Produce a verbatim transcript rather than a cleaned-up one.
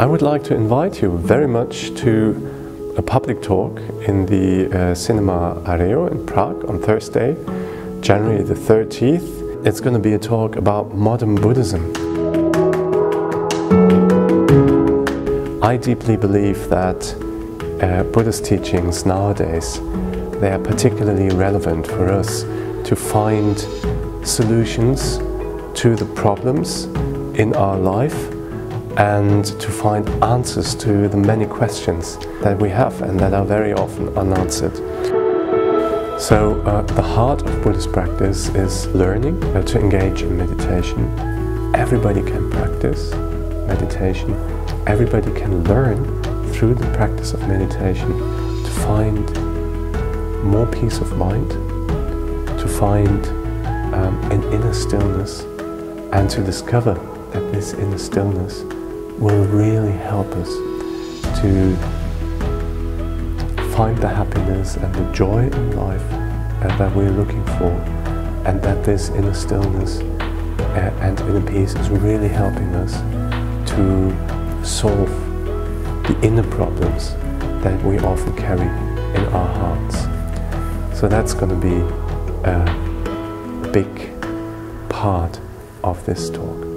I would like to invite you very much to a public talk in the uh, Cinema Areo in Prague on Thursday, January the thirteenth. It's going to be a talk about modern Buddhism. I deeply believe that uh, Buddhist teachings nowadays, they are particularly relevant for us to find solutions to the problems in our life and to find answers to the many questions that we have and that are very often unanswered. So uh, the heart of Buddhist practice is learning uh, to engage in meditation. Everybody can practice meditation. Everybody can learn through the practice of meditation to find more peace of mind, to find um, an inner stillness, and to discover that this inner stillness will really help us to find the happiness and the joy in life uh, that we're looking for, and that this inner stillness uh, and inner peace is really helping us to solve the inner problems that we often carry in our hearts. So that's going to be a big part of this talk.